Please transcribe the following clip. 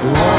Whoa.